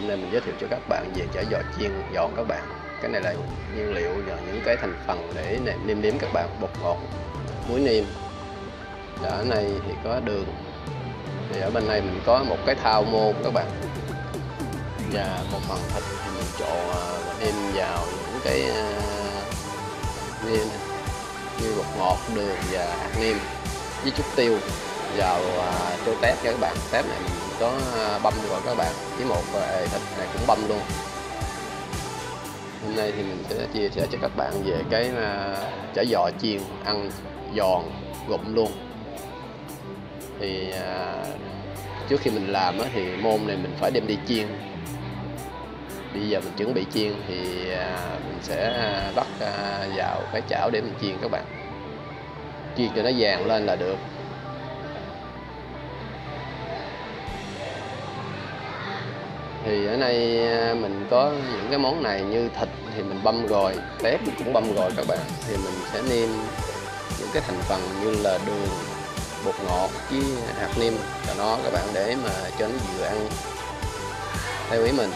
hôm nay mình giới thiệu cho các bạn về chả giò chiên giòn các bạn. Cái này là nguyên liệu và những cái thành phần để nêm nếm các bạn: bột ngọt, muối nêm. Ở này thì có đường. Thì ở bên này mình có một cái thao môn các bạn. Và một phần thịt thì mình trộn và nêm vào những cái nêm như bột ngọt, đường và hạt nêm với chút tiêu vào cho tép nha các bạn. Tép này mình có băm vào các bạn, với một thịt này cũng băm luôn. Hôm nay thì mình sẽ chia sẻ cho các bạn về cái chả giò chiên ăn giòn gụm luôn. Thì trước khi mình làm thì môn này mình phải đem đi chiên. Bây giờ mình chuẩn bị chiên thì mình sẽ bắt vào cái chảo để mình chiên các bạn. Chiên cho nó vàng lên là được. Thì ở đây mình có những cái món này như thịt thì mình băm rồi, tép cũng băm rồi các bạn. Thì mình sẽ nêm những cái thành phần như là đường, bột ngọt với hạt nêm cho nó các bạn, để mà cho nó vừa ăn theo ý mình.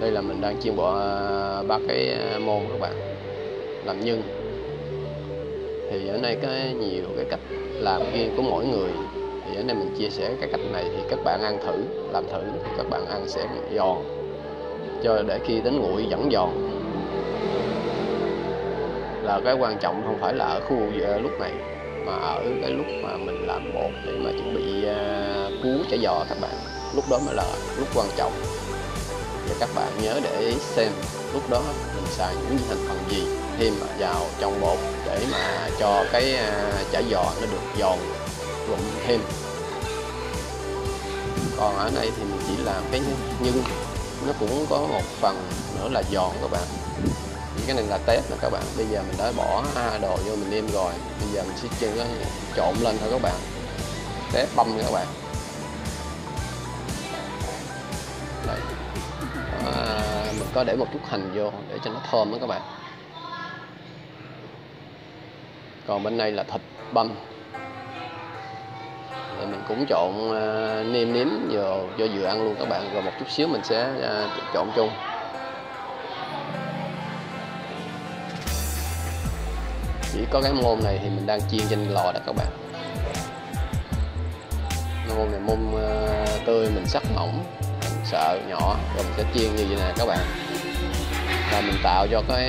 Đây là mình đang chiên bỏ ba cái môn các bạn làm nhân. Thì ở đây có nhiều cái cách làm riêng của mỗi người. Thì ở đây mình chia sẻ cái cách này thì các bạn ăn thử, làm thử các bạn ăn sẽ giòn, cho để khi đến nguội vẫn giòn. Là cái quan trọng không phải là ở khu lúc này mà ở cái lúc mà mình làm bột để mà chuẩn bị cuốn chả giò các bạn. Lúc đó mới là lúc quan trọng. Và các bạn nhớ để ý xem lúc đó mình xài những thành phần gì thêm vào trong bột để mà cho cái chả giò nó được giòn rụm thêm. Còn ở đây thì mình chỉ làm cái nhưng nó cũng có một phần nữa là giòn các bạn. Những cái này là tép nè các bạn. Bây giờ mình đã bỏ đồ vô mình nêm rồi. Bây giờ mình sẽ trộn lên thôi các bạn. Tép băm các bạn. Đây. Mình có để một chút hành vô để cho nó thơm đó các bạn. Còn bên đây là thịt băm. Rồi mình cũng trộn nêm nếm vào cho vừa ăn luôn các bạn. Rồi một chút xíu mình sẽ trộn chung. Chỉ có cái môn này thì mình đang chiên trên lò đó các bạn. Môn này môn tươi mình sắc mỏng, sợ nhỏ, rồi mình sẽ chiên như vậy nè các bạn. Và mình tạo cho cái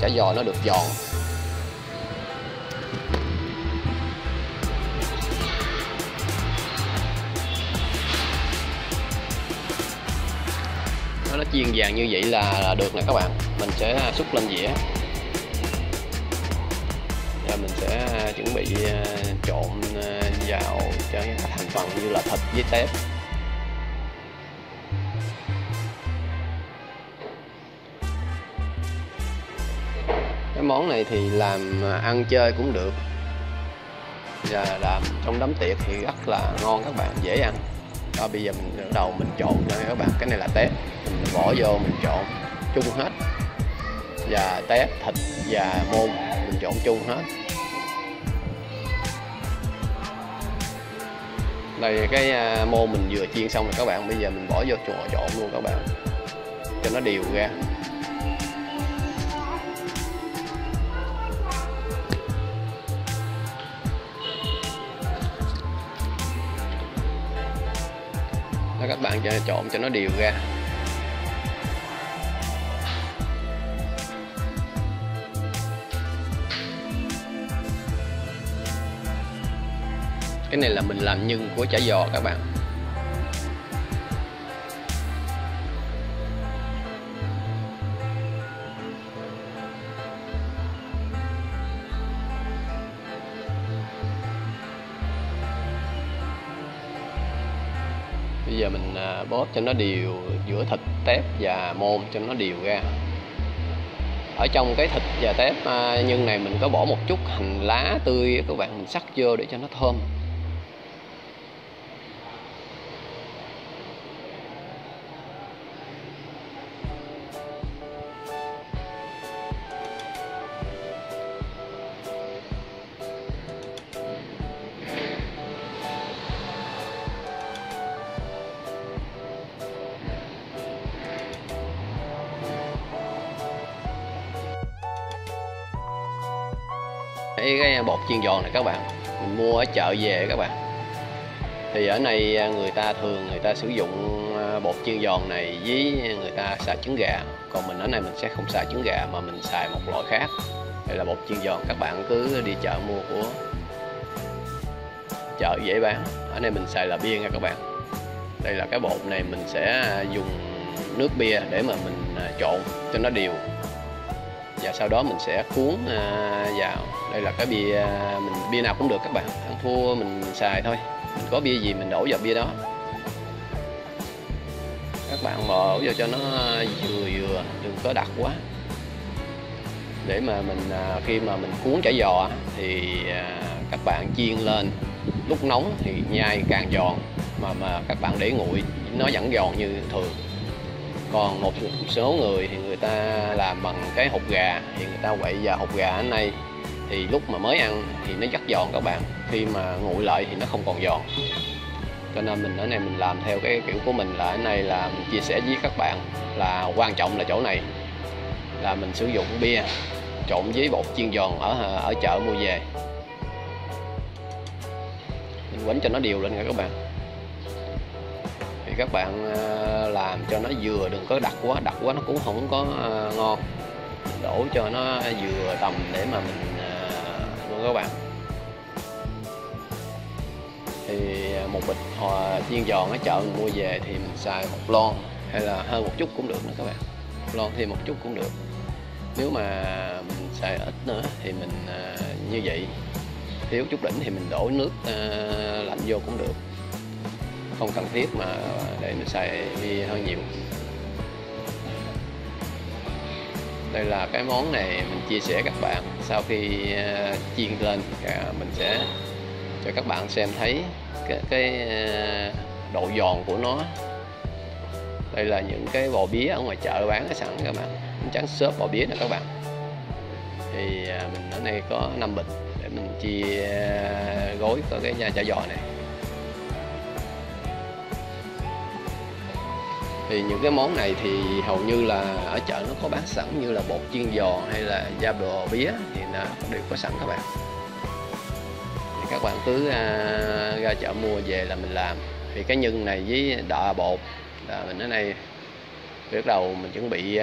chả giò nó được giòn. Nó chiên vàng như vậy là được nè các bạn. Mình sẽ xúc lên dĩa. Và mình sẽ chuẩn bị trộn vào cho những thành phần như là thịt với tép. Cái món này thì làm ăn chơi cũng được và làm trong đám tiệc thì rất là ngon các bạn, dễ ăn. Đó, bây giờ mình đầu mình trộn cho các bạn. Cái này là tép, mình bỏ vô mình trộn chung hết. Và tép, thịt và môn mình trộn chung hết. Đây cái môn mình vừa chiên xong rồi các bạn. Bây giờ mình bỏ vô trộn luôn các bạn cho nó đều ra. Các bạn trộn cho nó đều ra. Cái này là mình làm nhân của chả giò các bạn. Bây giờ mình bóp cho nó đều giữa thịt, tép và môn cho nó đều ra. Ở trong cái thịt và tép nhân này mình có bỏ một chút hành lá tươi các bạn, mình sắc vô để cho nó thơm. để cái bột chiên giòn này các bạn, mình mua ở chợ về các bạn. Thì ở này người ta sử dụng bột chiên giòn này với người ta xài trứng gà, còn mình ở này mình sẽ không xài trứng gà mà mình xài một loại khác. Đây là bột chiên giòn, các bạn cứ đi chợ mua của chợ dễ bán. Ở đây mình xài là bia nha các bạn. Đây là cái bột này mình sẽ dùng nước bia để mà mình trộn cho nó đều, và sau đó mình sẽ cuốn vào. Đây là cái bia, bia nào cũng được các bạn, ăn thua mình xài thôi, mình có bia gì mình đổ vào bia đó. Các bạn mở vô cho nó vừa, đừng có đặc quá, để mà mình khi mà mình cuốn chả giò thì các bạn chiên lên, lúc nóng thì nhai càng giòn, mà các bạn để nguội nó vẫn giòn như thường. Còn một số người thì người ta làm bằng cái hột gà, thì người ta quậy vào hột gà ở đây, thì lúc mà mới ăn thì nó rất giòn các bạn, khi mà nguội lại thì nó không còn giòn. Cho nên mình ở này mình làm theo cái kiểu của mình, là ở này là mình chia sẻ với các bạn, là quan trọng là chỗ này là mình sử dụng bia trộn với bột chiên giòn ở chợ mua về, mình quánh cho nó đều lên nha các bạn. Thì các bạn làm cho nó vừa, đừng có đặc quá nó cũng không có ngon, đổ cho nó vừa tầm để mà mình luôn các bạn. Thì một bịch chiên giòn ở chợ mình mua về thì mình xài một lon, hay là hơn một chút cũng được nữa các bạn, lon thêm một chút cũng được. Nếu mà mình xài ít nữa thì mình như vậy, thiếu chút đỉnh thì mình đổ nước lạnh vô cũng được, không cần thiết mà để mình xài đi hơi nhiều. Đây là cái món này mình chia sẻ các bạn, sau khi chiên lên mình sẽ cho các bạn xem thấy cái độ giòn của nó. Đây là những cái bò bía ở ngoài chợ bán sẵn các bạn, tráng xốp bò bía nè các bạn. Thì mình ở đây có 5 bịch để mình chia gói có cái chả giò này. Thì những cái món này thì hầu như là ở chợ nó có bán sẵn, như là bột chiên giò hay là da bò bía thì là đều có sẵn các bạn. Thì các bạn cứ ra chợ mua về là mình làm. Thì cái nhân này với đọa bột là mình ở đây bắt đầu mình chuẩn bị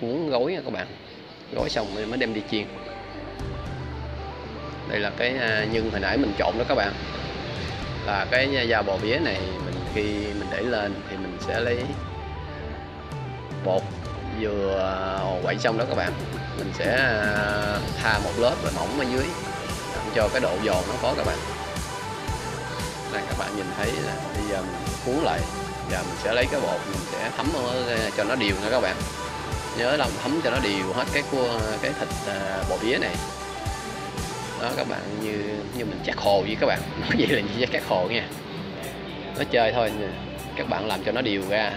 cuốn gói nha các bạn, gói xong mình mới đem đi chiên. Đây là cái nhân hồi nãy mình trộn đó các bạn, là cái da bò bía này mình khi mình để lên thì mình sẽ lấy bột vừa quậy xong đó các bạn, mình sẽ tha một lớp rồi mỏng ở dưới cho cái độ giòn nó có các bạn. Đây các bạn nhìn thấy là bây giờ mình cuốn lại và mình sẽ lấy cái bột mình sẽ thấm cho nó đều nha các bạn, nhớ là thấm cho nó đều hết cái cua, cái thịt bò bía này đó các bạn. Như mình chát hồ vậy các bạn, nói vậy là như chát hồ nha, nó chơi thôi. Các bạn làm cho nó đều ra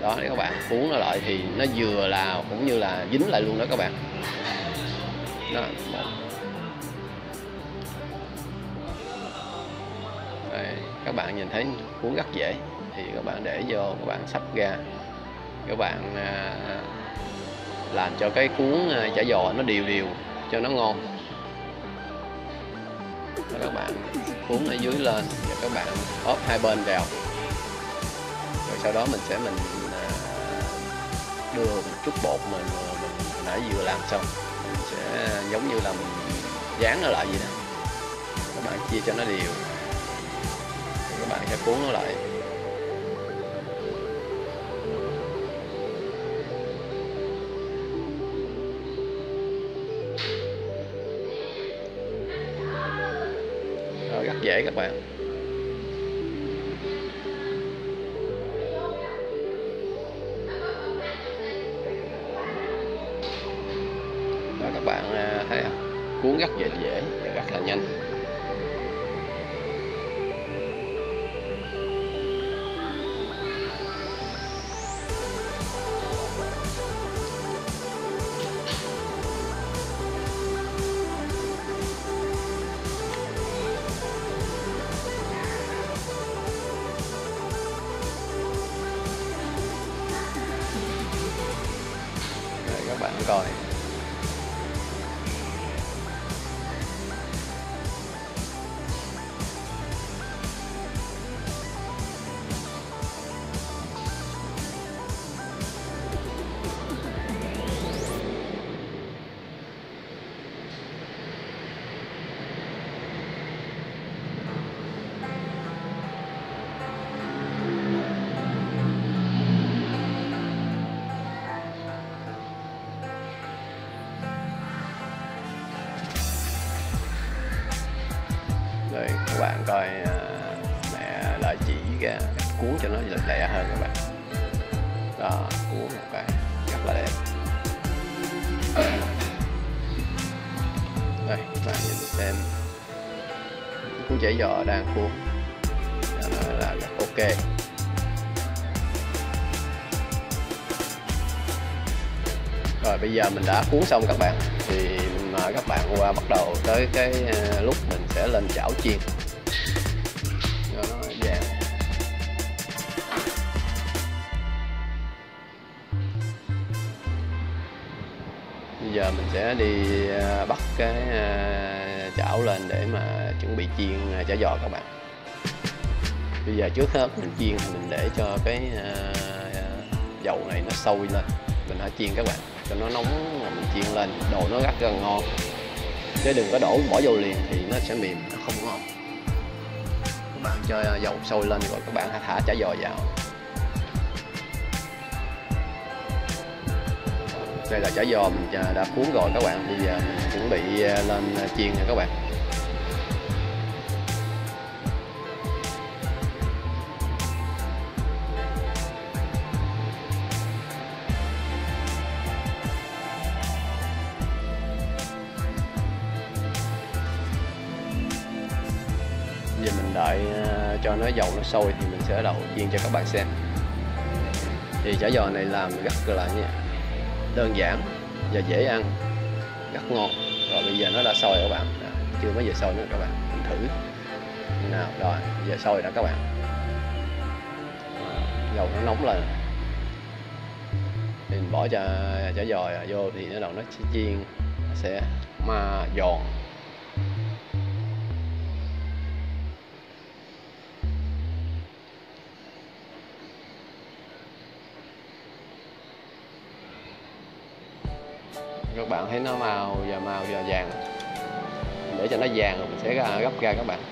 đó để các bạn cuốn nó lại thì nó vừa là cũng như là dính lại luôn đó các bạn. Đó. Đây, các bạn nhìn thấy cuốn rất dễ, thì các bạn để vô, các bạn sắp ra, các bạn làm cho cái cuốn chả giò nó đều cho nó ngon. Đó, các bạn cuốn ở dưới lên và các bạn ốp hai bên vào, rồi sau đó mình đưa một chút bột mình nãy vừa làm xong, mình sẽ giống như là mình dán nó lại vậy nè, các bạn chia cho nó đều rồi các bạn sẽ cuốn nó lại. Dễ các bạn. Đó, các bạn thấy không? Cuốn rất dễ, rất là nhanh. Bạn coi rồi các bạn coi mẹ lại chỉ ra cách cuốn cho nó lẹ hơn các bạn. Đó, cuốn một cái rất là đẹp. Đây các bạn nhìn xem cuốn chả giò đang cuốn là ok. Rồi bây giờ mình đã cuốn xong các bạn, thì mời các bạn qua bắt đầu tới cái lúc mình sẽ lên chảo chiên cho nó vàng. Bây giờ mình sẽ đi bắt cái chảo lên để mà chuẩn bị chiên chả giò các bạn. Bây giờ trước hết mình chiên thì mình để cho cái dầu này nó sôi lên, mình hãy chiên các bạn cho nó nóng mà mình chiên lên đồ nó rất là ngon, chứ đừng có đổ bỏ vô liền thì nó sẽ mềm, nó không ngon. Các bạn cho dầu sôi lên rồi các bạn hãy thả chả giò vào. Đây là chả giò mình đã cuốn rồi các bạn, bây giờ mình chuẩn bị lên chiên nha các bạn. Giờ mình đợi cho nó dầu nó sôi thì mình sẽ đầu chiên cho các bạn xem. Thì chả giò này làm rất là đơn giản và dễ ăn, rất ngon. Rồi bây giờ nó đã sôi các bạn, chưa mấy giờ sôi nữa các bạn, mình thử nào. Rồi giờ sôi đã các bạn, dầu nó nóng lên thì mình bỏ chả giò vô thì nó đầu nó chiên sẽ mà giòn. Các bạn thấy nó màu và vàng, để cho nó vàng rồi mình sẽ gấp ra các bạn.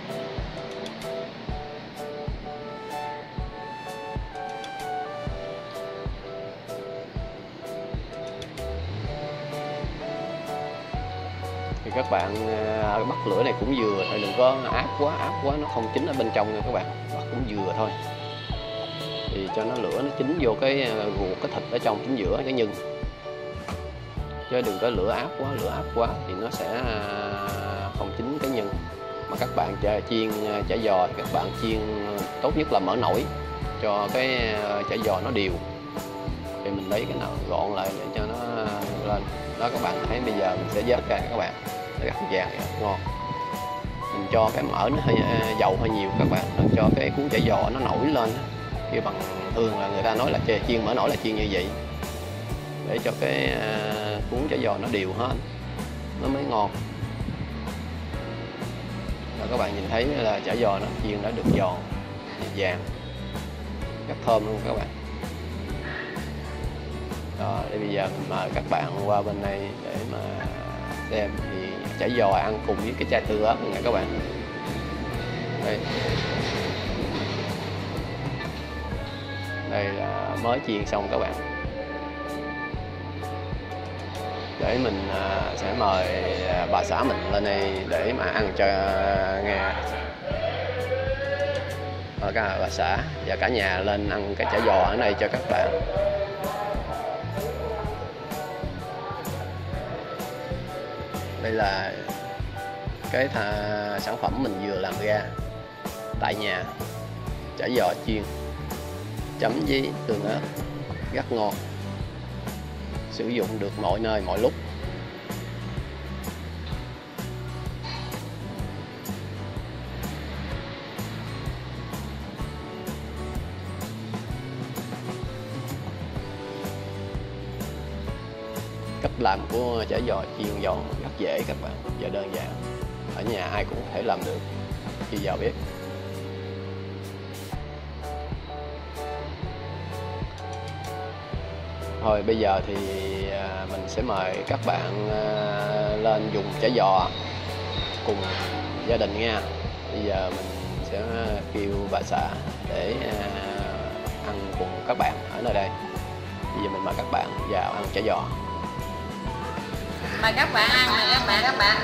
Thì các bạn bắt lửa này cũng vừa thôi, đừng có áp quá nó không chín ở bên trong nha các bạn, bắt cũng vừa thôi. Thì cho nó lửa nó chín vô cái ruột, cái thịt ở trong, chính giữa cái nhân, chứ đừng có lửa áp quá thì nó sẽ không chín cái nhân. Mà các bạn chiên chả giò thì các bạn chiên tốt nhất là mở nổi cho cái chả giò nó đều. Thì mình lấy cái nào gọn lại để cho nó lên. Đó các bạn thấy bây giờ mình sẽ vớt ra các bạn, rất vàng, rất ngon. Mình cho cái mỡ nó hơi dầu hơi nhiều các bạn, mình cho cái cuốn chả giò nó nổi lên. Khi bằng thường là người ta nói là chiên mở nổi là chiên như vậy, để cho cái cuốn chả giò nó đều hết nó mới ngon. Và các bạn nhìn thấy là chả giò nó chiên đã được giòn, vàng, rất thơm luôn các bạn. Rồi thì bây giờ mình mời các bạn qua bên này để mà xem thì chả giò ăn cùng với cái chai tương ớt nha các bạn. Đây, đây là mới chiên xong các bạn. Để mình sẽ mời bà xã mình lên đây để mà ăn cho nghe. Mời các bà xã và cả nhà lên ăn cái chả giò ở đây cho các bạn. Đây là cái sản phẩm mình vừa làm ra tại nhà, chả giò chiên chấm với tương ớt, rất ngon, sử dụng được mọi nơi mọi lúc. Cách làm của chả giò chiên giòn rất dễ các bạn và đơn giản, ở nhà ai cũng có thể làm được khi vào bếp. Thôi bây giờ thì mình sẽ mời các bạn lên dùng chả giò cùng gia đình nha. Bây giờ mình sẽ kêu bà xã để ăn cùng các bạn ở nơi đây. Bây giờ mình mời các bạn vào ăn chả giò. Mời các bạn ăn nè các bạn.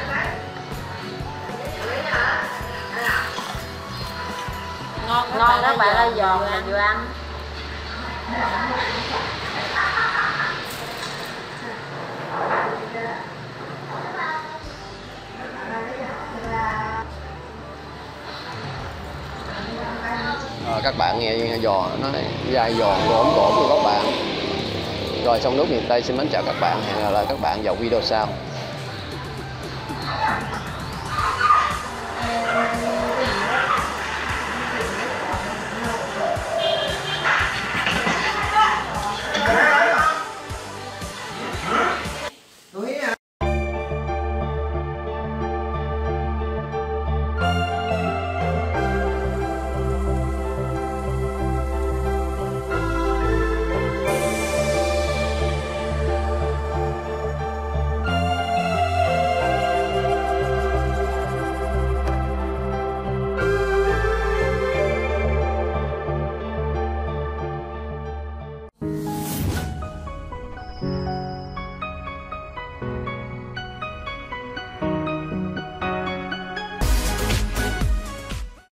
ngon đó, bạn ơi, giòn là vừa ăn. Các bạn nghe giò nó dai giòn gỗm gỗm của các bạn. Rồi Sông Nước Miền Tây xin mến chào các bạn, hẹn gặp lại các bạn vào video sau.